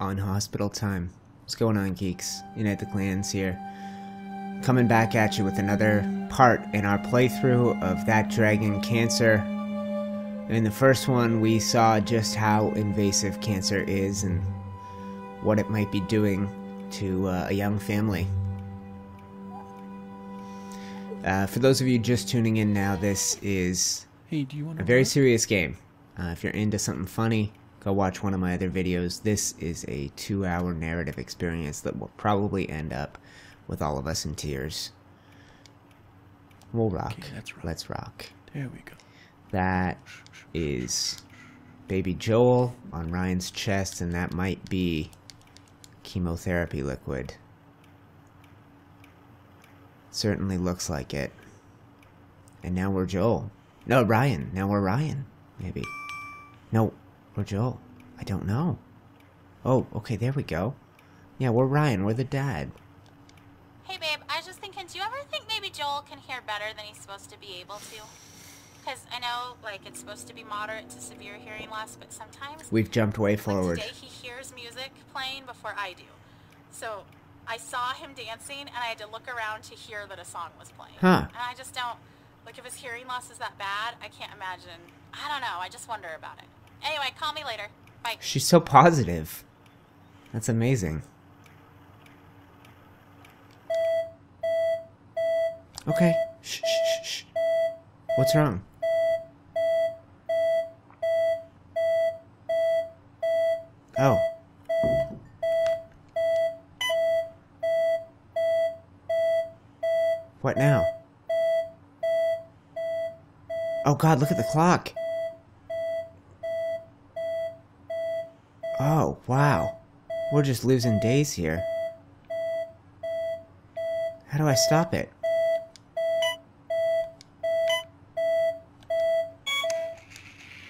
on hospital time. What's going on, geeks? Unite the Clans here. Coming back at you with another part in our playthrough of That Dragon, Cancer. In the first one, we saw just how invasive cancer is and what it might be doing to a young family. For those of you just tuning in now, this is a very serious game. If you're into something funny, go watch one of my other videos. This is a 2-hour narrative experience that will probably end up with all of us in tears. We'll rock. Okay, let's rock. There we go. That is baby Joel on Ryan's chest, and that might be chemotherapy liquid. Certainly looks like it. And now we're Joel. No, Ryan. Now we're Ryan. Maybe. No, we're Joel. I don't know. Oh, okay, there we go. Yeah, we're Ryan. We're the dad. Hey, babe, I was just thinking, do you ever think maybe Joel can hear better than he's supposed to be able to? Because I know, like, it's supposed to be moderate to severe hearing loss, but sometimes... We've jumped way forward. Like today, he hears music playing before I do. So... I saw him dancing, and I had to look around to hear that a song was playing. Huh. And I just don't... Like, if his hearing loss is that bad, I can't imagine. I don't know. I just wonder about it. Anyway, call me later. Bye. She's so positive. That's amazing. Okay. Shh, shh, shh. What's wrong? Oh. What now? Oh god, look at the clock! Oh, wow. We're just losing days here. How do I stop it?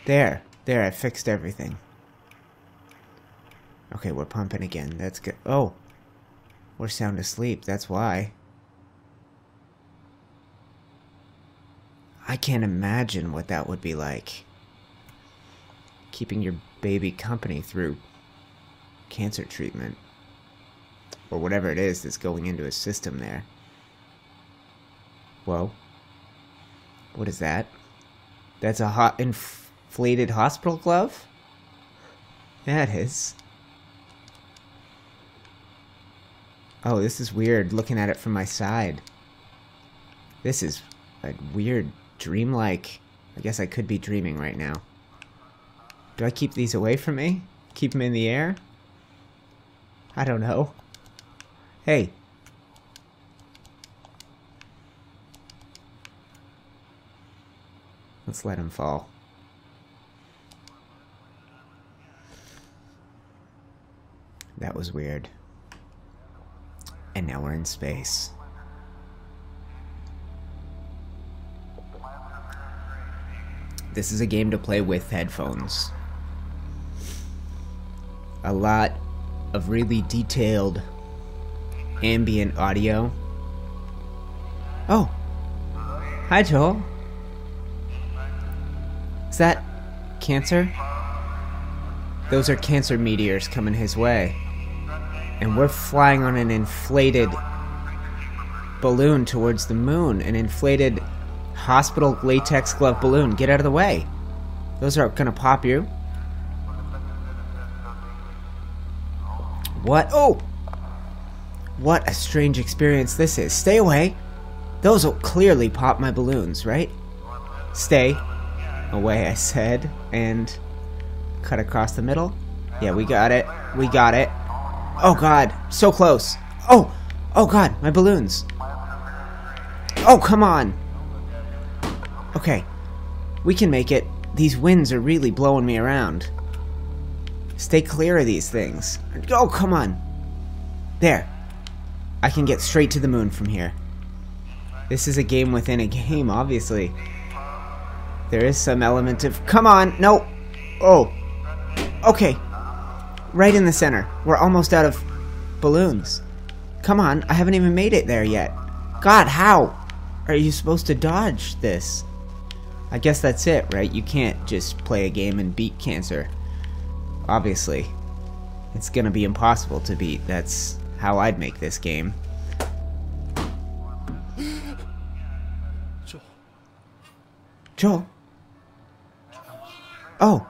There. There, I fixed everything. Okay, we're pumping again. That's good. Oh! We're sound asleep, that's why. I can't imagine what that would be like. Keeping your baby company through cancer treatment. Or whatever it is that's going into his system there. Whoa. What is that? That's a hot inflated hospital glove? That is. Oh, this is weird looking at it from my side. This is a weird... dreamlike. I guess I could be dreaming right now. Do I keep these away from me? Keep them in the air? I don't know. Hey. Let's let him fall. That was weird. And now we're in space. This is a game to play with headphones. A lot of really detailed ambient audio. Oh! Hi, Joel. Is that cancer? Those are cancer meteors coming his way. And we're flying on an inflated balloon towards the moon. An inflated... hospital latex glove balloon. Get out of the way. Those are gonna pop you. What? Oh! What a strange experience this is. Stay away. Those will clearly pop my balloons, right? Stay away, I said. And cut across the middle. Yeah, we got it. We got it. Oh god. So close. Oh! Oh god. My balloons. Oh, come on. Okay, we can make it. These winds are really blowing me around. Stay clear of these things. Oh, come on. There. I can get straight to the moon from here. This is a game within a game, obviously. There is some element of... Come on! No! Oh. Okay. Right in the center. We're almost out of balloons. Come on, I haven't even made it there yet. God, how are you supposed to dodge this? I guess that's it, right? You can't just play a game and beat cancer. Obviously. it's gonna be impossible to beat. That's how I'd make this game. Joel? Oh!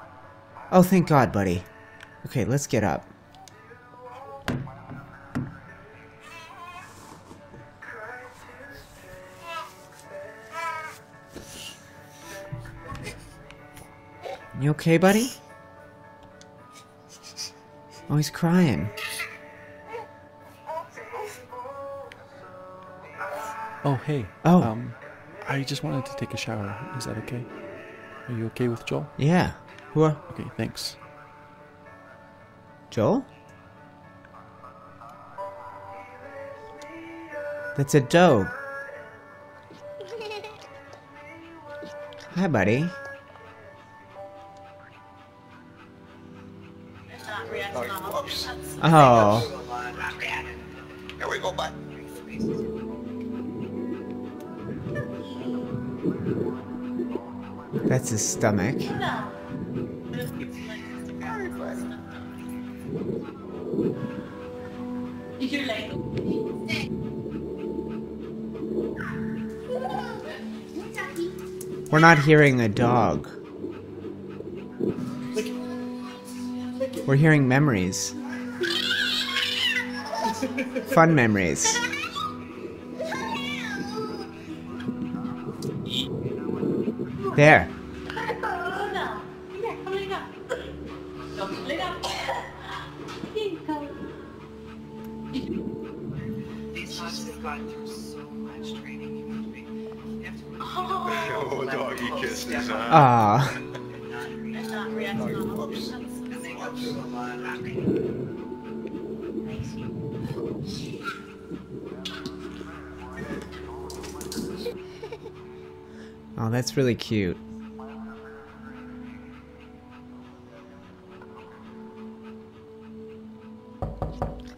Oh, thank God, buddy. Okay, let's get up. You okay, buddy? Oh, he's crying. Oh, hey. Oh. I just wanted to take a shower. Is that okay? Are you okay with Joel? Yeah. Okay, thanks. Joel? That's a dog. Hi, buddy. Oh. Here we go, bud. That's his stomach. We're not hearing a dog. We're hearing memories. Fun memories. There. Ah. Oh, that's really cute.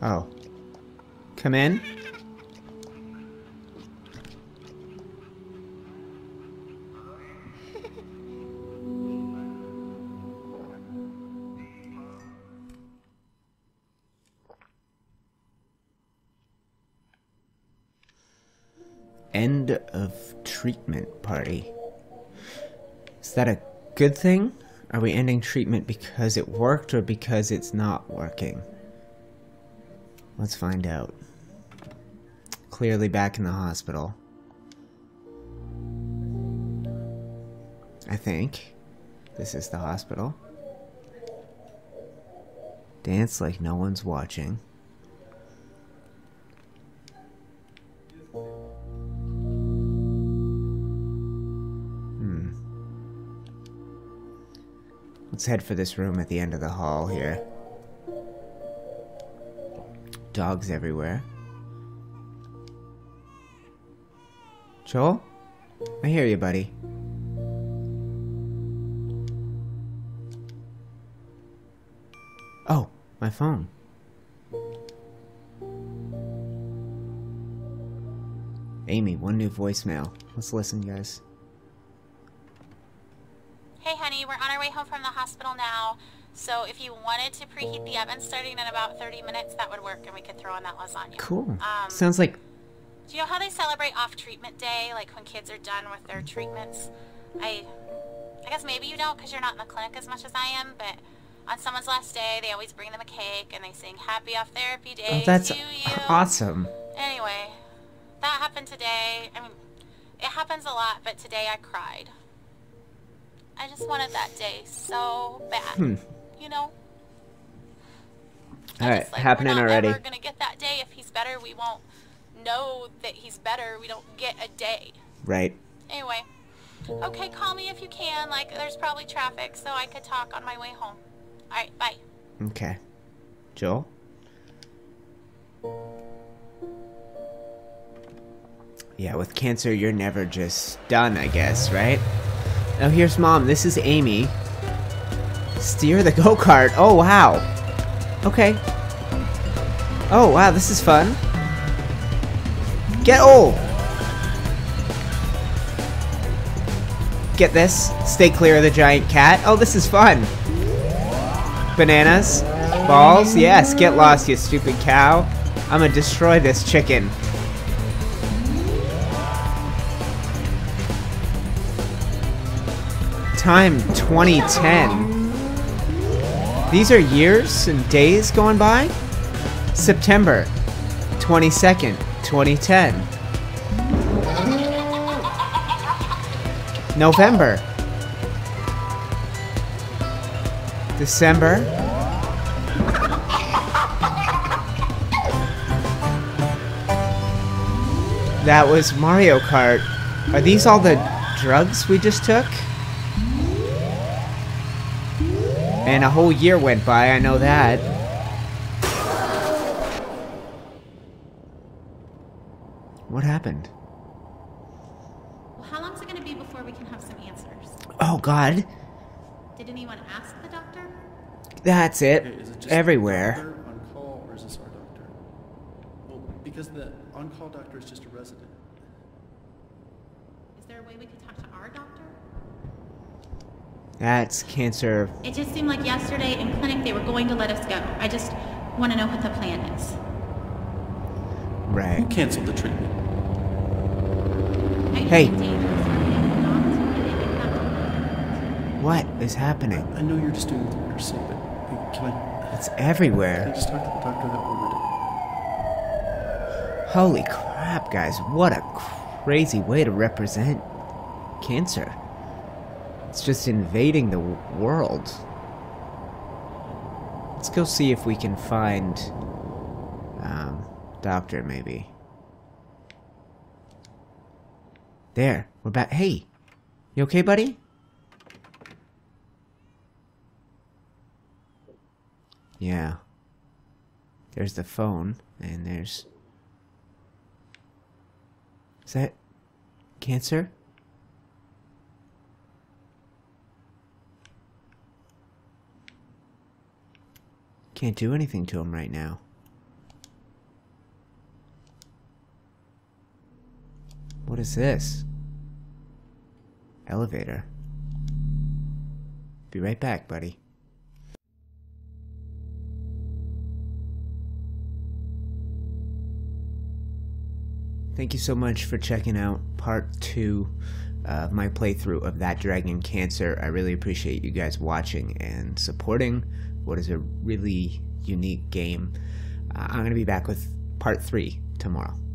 Oh. Come in. End of treatment party. Is that a good thing? Are we ending treatment because it worked or because it's not working? Let's find out. Clearly back in the hospital. I think. This is the hospital. Dance like no one's watching. Let's head for this room at the end of the hall here. Dogs everywhere. Joel? I hear you, buddy. Oh, my phone. Amy, one new voicemail. Let's listen, guys. Hey honey, we're on our way home from the hospital now, so if you wanted to preheat the oven starting in about 30 minutes, that would work, and we could throw in that lasagna. Cool. Sounds like... Do you know how they celebrate off-treatment day, like when kids are done with their treatments? I guess maybe you don't, because you're not in the clinic as much as I am, but on someone's last day, they always bring them a cake, and they sing Happy Off Therapy Day to you. Oh, that's awesome. Anyway, that happened today. I mean, it happens a lot, but today I cried. I just wanted that day so bad, you know? All right, like, happening already. We're not ever going to get that day. If he's better, we won't know that he's better. We don't get a day. Right. Anyway, okay, call me if you can. Like, there's probably traffic, so I could talk on my way home. All right, bye. Okay. Joel? Yeah, with cancer, you're never just done, I guess, right? Oh, here's Mom. This is Amy. Steer the go-kart. Oh, wow. Okay. Oh, wow. This is fun. Get old. Get this. Stay clear of the giant cat. Oh, this is fun. Bananas. Balls? Yes, get lost, you stupid cow. I'ma destroy this chicken. Time 2010. These are years and days going by? September 22nd, 2010. November. December. That was Mario Kart. Are these all the drugs we just took? And a whole year went by, I know that. What happened? Well, how long's it gonna be before we can have some answers? Oh God. Did anyone ask the doctor? That's it. Okay, is it just everywhere. The doctor on call, or is this our doctor? Well, because the on-call doctor is just a resident. Is there a way we could talk to our doctor? That's cancer. It just seemed like yesterday in clinic they were going to let us go. I just want to know what the plan is. Right. Who canceled the treatment? Hey. What is happening? I know you're just doing the nursing, but can I... It's everywhere. Can I just talk to the doctor that ordered it? Holy crap, guys. What a crazy way to represent cancer. It's just invading the world. Let's go see if we can find doctor maybe. There, we're back. Hey, you okay, buddy? Yeah. There's the phone, and there's... Is that cancer? Can't do anything to him right now. What is this? Elevator. Be right back, buddy. Thank you so much for checking out part 2 of my playthrough of That Dragon Cancer. I really appreciate you guys watching and supporting what is a really unique game. I'm going to be back with part 3 tomorrow.